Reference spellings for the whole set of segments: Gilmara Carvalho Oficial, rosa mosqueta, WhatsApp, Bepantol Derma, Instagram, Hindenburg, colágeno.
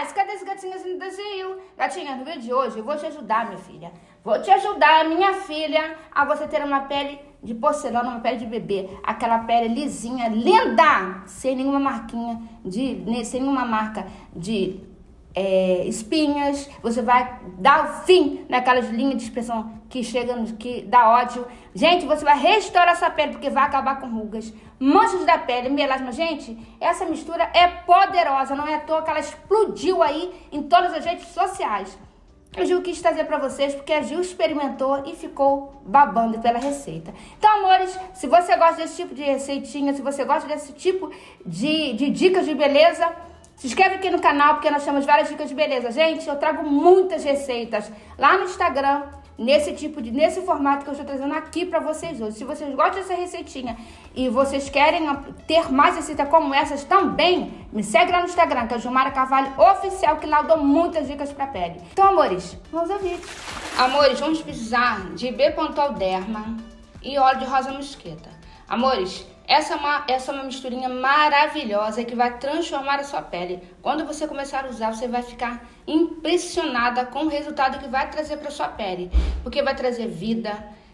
Mas cadê esse gatinho no desenho? Gatinha, no vídeo de hoje eu vou te ajudar, minha filha. Vou te ajudar, minha filha, a você ter uma pele de porcelana, uma pele de bebê. Aquela pele lisinha, linda, sem nenhuma marquinha, sem nenhuma marca de espinhas. Você vai dar o fim naquelas linhas de expressão que chega, que dá ódio. Gente, você vai restaurar sua pele, porque vai acabar com rugas, manchas da pele, melasma. Gente, essa mistura é poderosa, não é à toa que ela explodiu aí em todas as redes sociais. Eu, Gil, quis trazer pra vocês, porque a Gil experimentou e ficou babando pela receita. Então, amores, se você gosta desse tipo de receitinha, se você gosta desse tipo de dicas de beleza, se inscreve aqui no canal, porque nós temos várias dicas de beleza. Gente, eu trago muitas receitas lá no Instagram, nesse formato que eu estou trazendo aqui para vocês hoje. Se vocês gostam dessa receitinha e vocês querem ter mais receitas como essas também, me segue lá no Instagram, que é o Gilmara Carvalho Oficial, que lá eu dou muitas dicas para pele. Então, amores, vamos ao vídeo. Amores, vamos precisar de Bepantol Derma e óleo de rosa mosqueta. Amores, essa é uma misturinha maravilhosa que vai transformar a sua pele. Quando você começar a usar, você vai ficar impressionada com o resultado que vai trazer para sua pele. Porque vai trazer vida,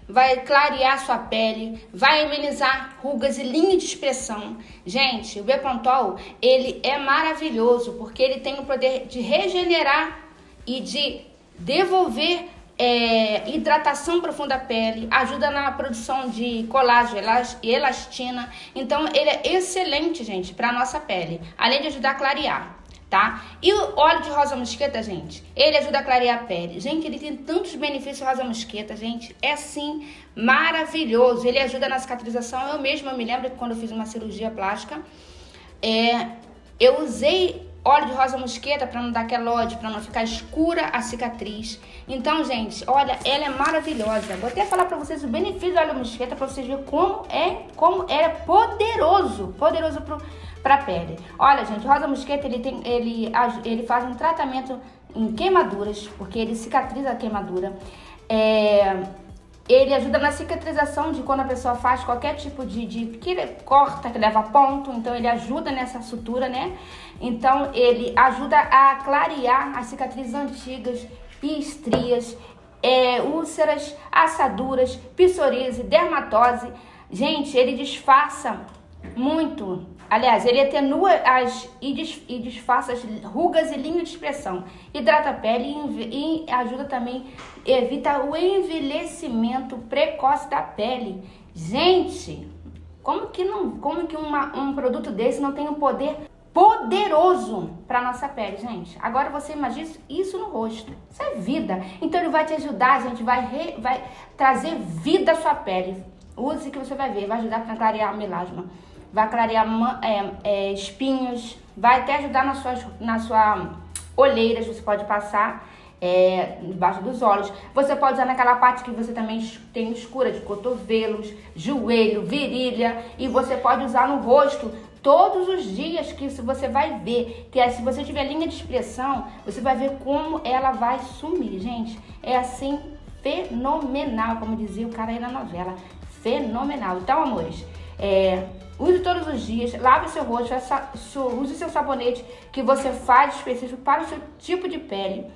vai clarear sua pele, vai amenizar rugas e linhas de expressão. Gente, o Bepantol, ele é maravilhoso porque ele tem o poder de regenerar e de devolver hidratação profunda à pele, ajuda na produção de colágeno e elastina. Então ele é excelente, gente, para nossa pele, além de ajudar a clarear, tá? E o óleo de rosa mosqueta, gente, ele ajuda a clarear a pele. Gente, ele tem tantos benefícios, rosa mosqueta, gente, é sim maravilhoso. Ele ajuda na cicatrização. Eu mesma me lembro que quando eu fiz uma cirurgia plástica, eu usei óleo de rosa mosqueta para não dar aquela ódio, para não ficar escura a cicatriz. Então, gente, olha, ela é maravilhosa. Vou até falar para vocês o benefício do óleo mosqueta para vocês verem como é poderoso para a pele. Olha, gente, rosa mosqueta ele faz um tratamento em queimaduras, porque ele cicatriza a queimadura. Ele ajuda na cicatrização de quando a pessoa faz qualquer tipo que leva ponto. Então, ele ajuda nessa sutura, né? Então, ele ajuda a clarear as cicatrizes antigas, estrias, úlceras, assaduras, psoríase, dermatose. Gente, ele disfarça muito. Aliás, ele atenua e disfarça as rugas e linhas de expressão. Hidrata a pele e ajuda também, evita o envelhecimento precoce da pele. Gente, como que um produto desse não tem um poder poderoso para nossa pele, gente? Agora você imagina isso no rosto. Isso é vida. Então ele vai te ajudar, gente, vai trazer vida à sua pele. Use que você vai ver, vai ajudar a clarear a melasma, vai clarear espinhos, vai até ajudar na sua olheira. Você pode passar debaixo dos olhos. Você pode usar naquela parte que você também tem escura, de cotovelos, joelho, virilha. E você pode usar no rosto todos os dias, que você vai ver. Que se você tiver linha de expressão, você vai ver como ela vai sumir, gente. É assim, fenomenal, como dizia o cara aí na novela. Fenomenal. Então, amores, use todos os dias, lave seu rosto, use seu sabonete que você faz específico para o seu tipo de pele,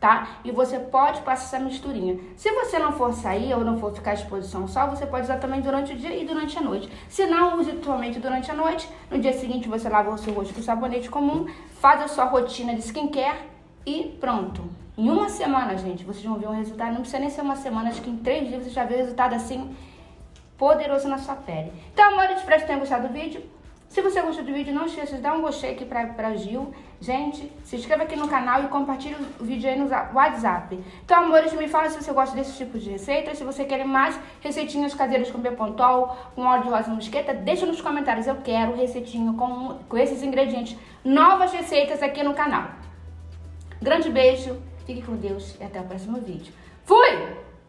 tá? E você pode passar essa misturinha. Se você não for sair ou não for ficar à exposição ao sol, você pode usar também durante o dia e durante a noite. Se não, use somente durante a noite. No dia seguinte você lava o seu rosto com sabonete comum, faz a sua rotina de skincare e pronto. Em uma semana, gente, vocês vão ver um resultado. Não precisa nem ser uma semana, acho que em 3 dias você já vê o resultado assim poderoso na sua pele. Então, amores, espero que tenham gostado do vídeo. Se você gostou do vídeo, não esqueça de dar um gostei aqui pra Gil. Gente, se inscreva aqui no canal e compartilhe o vídeo aí no WhatsApp. Então, amores, me fala se você gosta desse tipo de receitas, se você quer mais receitinhas caseiras com Bepantol, com óleo de rosa mosqueta, deixa nos comentários. Eu quero receitinho com esses ingredientes. Novas receitas aqui no canal. Grande beijo, fique com Deus e até o próximo vídeo. Fui!